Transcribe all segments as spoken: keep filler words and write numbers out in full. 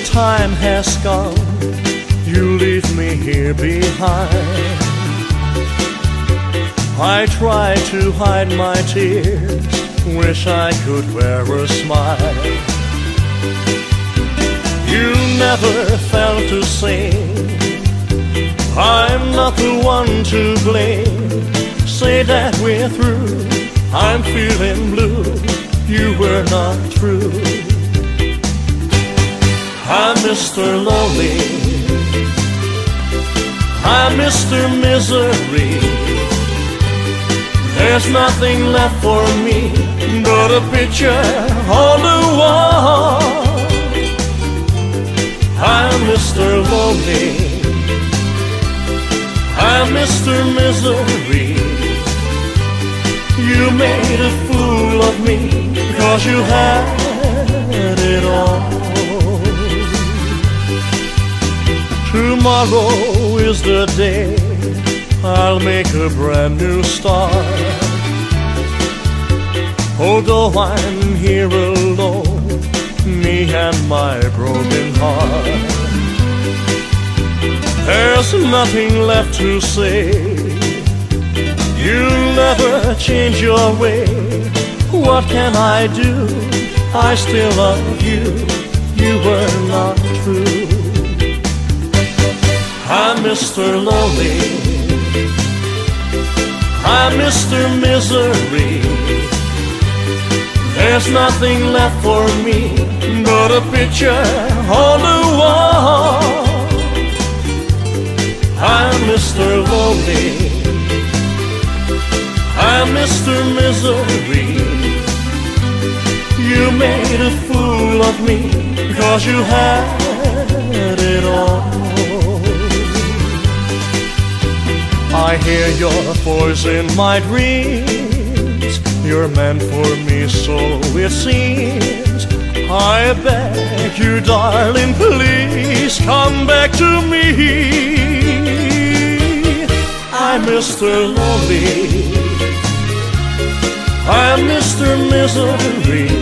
the time has come, you leave me here behind. I try to hide my tears, wish I could wear a smile. You never fail to sing, I'm not the one to blame. Say that we're through, I'm feeling blue, you were not true. I'm Mister Lonely, I'm Mister Misery. There's nothing left for me but a picture on the wall. I'm Mister Lonely, I'm Mister Misery. You made a fool of me, 'cause you had it all. Tomorrow is the day I'll make a brand new start. Although I'm here alone, me and my broken heart, there's nothing left to say. You'll never change your way. What can I do? I still love you, you were not true. I'm Mister Lonely, I'm Mister Misery. There's nothing left for me but a picture on the wall. I'm Mister Lonely, I'm Mister Misery. You made a fool of me, 'cause you had it all. I hear your voice in my dreams, you're meant for me, so it seems. I beg you, darling, please come back to me. I'm Mister Lonely, I'm Mister Misery.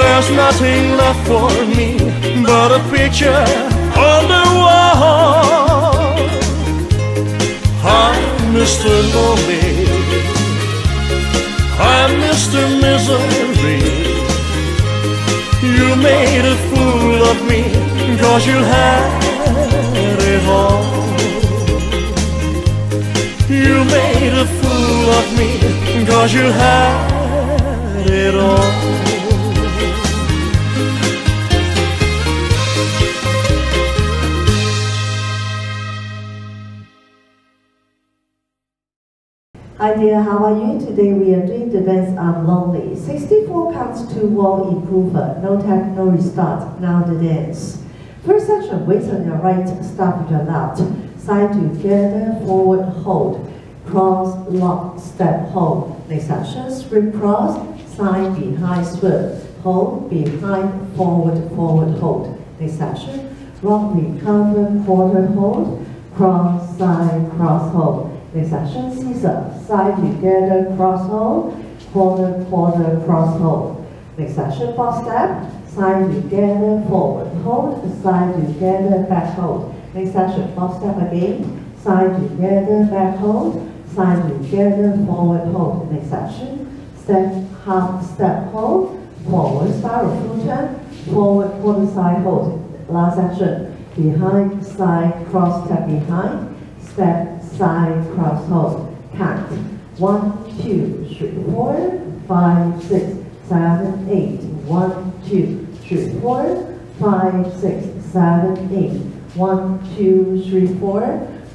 There's nothing left for me but a picture on the wall. Mister Lonely, I'm Mister Misery. You made a fool of me, 'cause you had it all. You made a fool of me, 'cause you had it all. Hi there, how are you? Today we are doing the dance I'm Lonely. sixty-four counts to wall improver. No tap, no restart. Now the dance. First section, weights on your right, start with your left. Side together, forward hold. Cross, lock, step, hold. Next section, spring cross, side behind, sweep. Hold, behind, forward, forward hold. Next section, rock, recover, quarter hold. Cross, side, cross hold. Next section, scissor, side together, cross hold, quarter, quarter, cross hold. Next section, box step, side together, forward hold, side together, back hold. Next section, box step again, side together, back hold, side together, forward hold. Next section, step, half step hold, forward spiral full turn, forward quarter side hold. Last section, behind, side, cross step behind, step, side cross hold. Count one, two, three, four, five, six, seven, eight. one, two, three, four, five, six, seven, eight. one, two, three, four,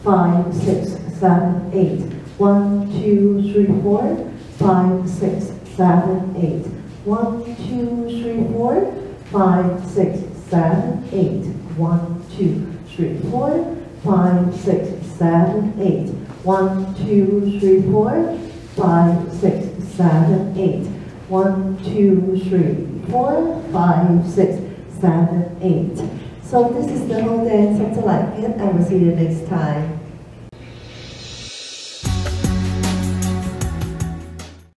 five, six, seven, eight. one, two, three, four, five, six, seven, eight. one, two, three, four, five, six, seven, eight. one, two, three, four, five, six, seven, eight. one, two, three, four, five, six, seven, eight. one, two, three, four, five, six, seven, eight. So this is the whole dance, something like it. I will see you next time.